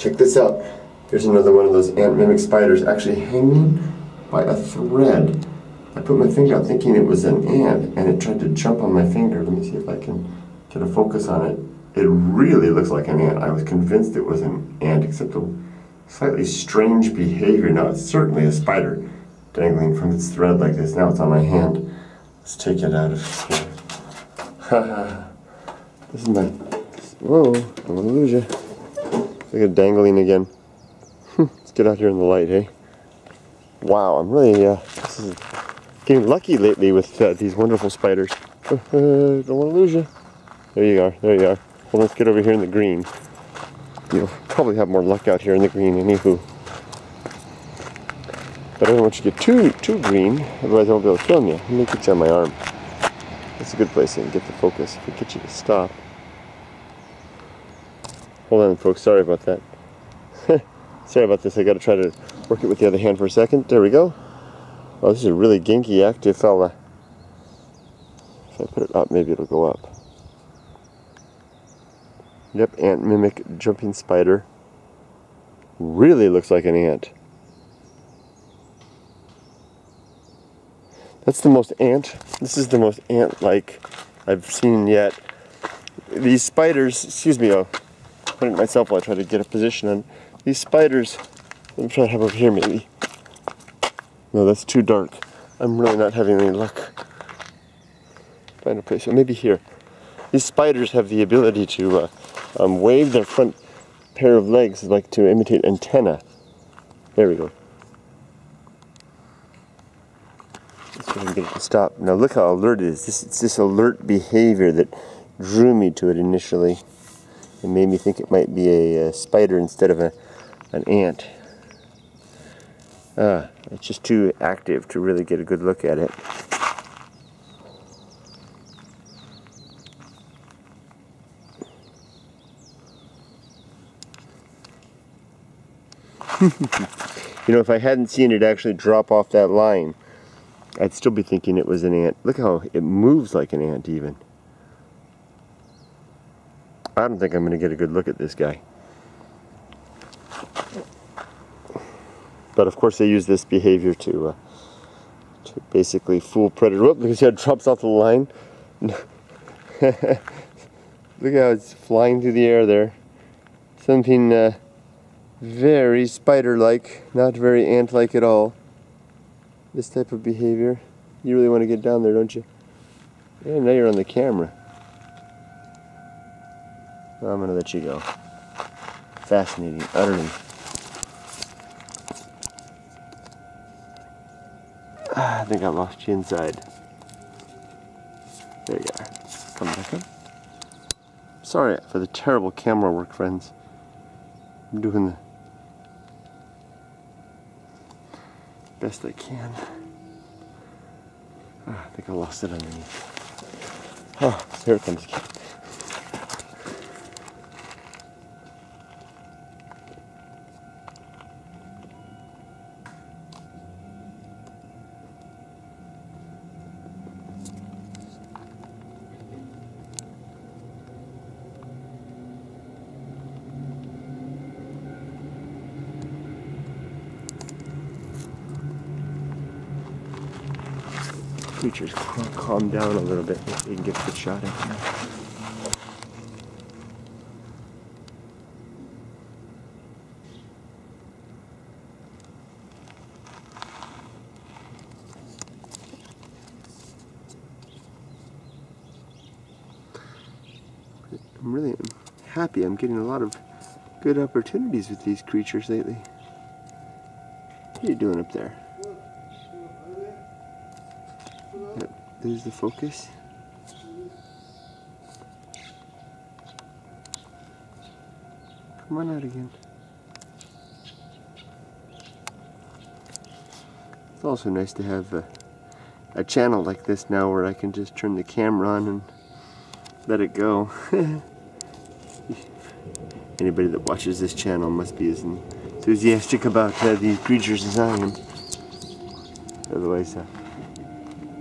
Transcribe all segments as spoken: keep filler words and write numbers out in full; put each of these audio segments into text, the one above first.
Check this out. Here's another one of those ant mimic spiders actually hanging by a thread. I put my finger out thinking it was an ant, and it tried to jump on my finger. Let me see if I can get a focus on it. It really looks like an ant. I was convinced it was an ant, except a slightly strange behavior. Now, it's certainly a spider dangling from its thread like this. Now it's on my hand. Let's take it out of here. Haha. This is my... Whoa, I'm gonna lose you. It's like a dangling again. Let's get out here in the light, hey? Wow, I'm really... Uh, this is getting lucky lately with uh, these wonderful spiders. Don't want to lose you. There you are, there you are. Well, let's get over here in the green. You'll probably have more luck out here in the green, anywho. But I don't want you to get too too green, otherwise I won't be able to film you. Let me get you on my arm. That's a good place to get the focus. If we get you to stop. Hold on, folks. Sorry about that. Sorry about this. I got to try to work it with the other hand for a second. There we go. Oh, this is a really ginky, active fella. If I put it up, maybe it'll go up. Yep, ant mimic jumping spider. Really looks like an ant. That's the most ant. This is the most ant-like I've seen yet. These spiders, excuse me, I'll put it myself while I try to get a position on. These spiders, let me try to have over here maybe. No, that's too dark. I'm really not having any luck. Find a place, so maybe here. These spiders have the ability to uh, um, wave their front pair of legs like to imitate antenna. There we go. Let's see if I can get it to stop. Now look how alert it is. This, it's this alert behavior that drew me to it initially. It made me think it might be a, a spider instead of a, an ant. Uh, it's just too active to really get a good look at it. You know, if I hadn't seen it actually drop off that line, I'd still be thinking it was an ant. Look how it moves like an ant even. I don't think I'm going to get a good look at this guy. But of course they use this behavior to uh, to basically fool predators. Whoop, look at how it drops off the line. Look how it's flying through the air there. Something... Uh, very spider-like, not very ant-like at all. This type of behavior. You really want to get down there, don't you? Yeah, now you're on the camera. Well, I'm going to let you go. Fascinating, utterly. Ah, I think I lost you inside. There you are. Come back up. Sorry for the terrible camera work, friends. I'm doing the best I can. Oh, I think I lost it underneath. Oh, here it comes again. Creatures calm down a little bit if we can get a good shot at them. I'm really happy. I'm getting a lot of good opportunities with these creatures lately. What are you doing up there? There's the focus. Come on out again. It's also nice to have a, a channel like this now where I can just turn the camera on and let it go. Anybody that watches this channel must be as enthusiastic about uh, these creatures as I am. Otherwise, uh,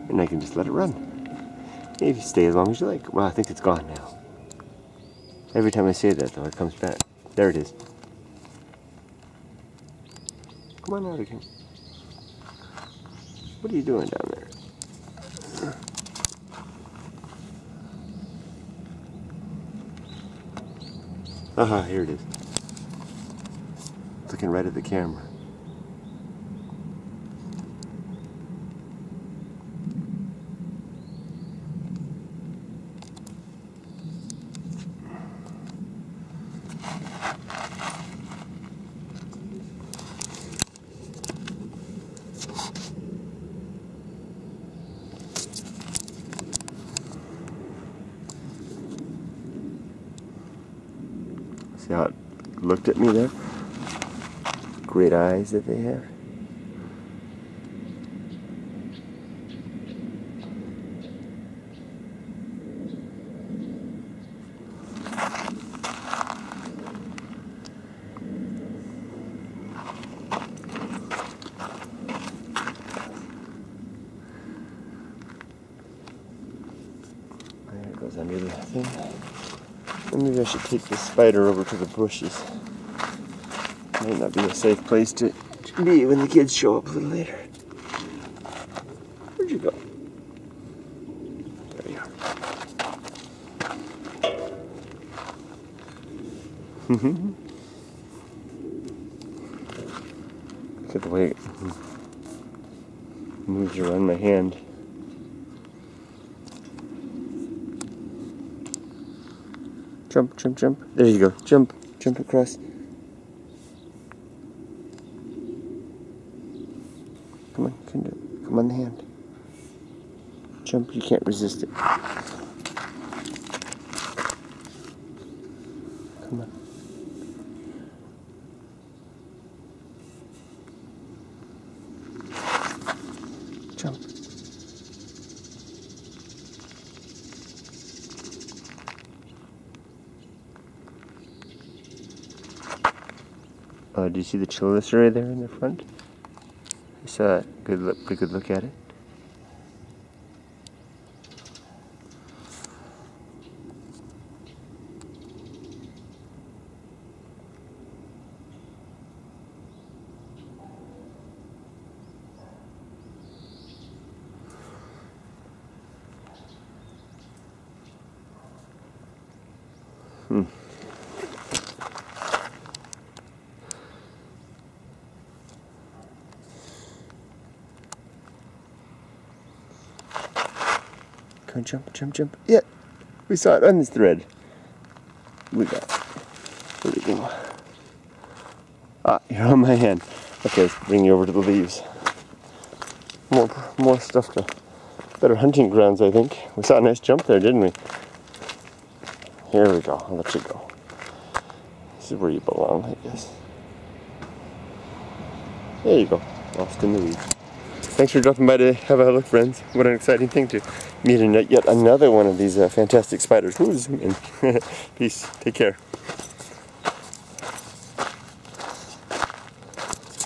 and I can just let it run. If you stay as long as you like. Well, I think it's gone now. Every time I say that, though, it comes back. There it is. Come on out again. What are you doing down there? Aha, here it is. It's looking right at the camera. See how it looked at me there? Great eyes that they have. There it goes under the thing. Maybe I should take this spider over to the bushes. Might not be a safe place to be when the kids show up a little later. Where'd you go? There you are. Look at the way it moves around my hand. Jump, jump, jump. There you go. Jump, jump across. Come on, come on, come on the hand. Jump, you can't resist it. Come on. Jump. Uh, do you see the chelicerae there in the front? I saw it. Good look, pretty good look at it. Hmm. Come on, jump, jump, jump. Yeah, we saw it on this thread. We got it. Where'd it go? Ah, you're on my hand. Okay, let's bring you over to the leaves. More, more stuff to... Better hunting grounds, I think. We saw a nice jump there, didn't we? Here we go. I'll let you go. This is where you belong, I guess. There you go. Lost in the weeds. Thanks for dropping by to have a look, friends. What an exciting thing to meet in yet another one of these uh, fantastic spiders. Woo, zoom in. Peace. Take care.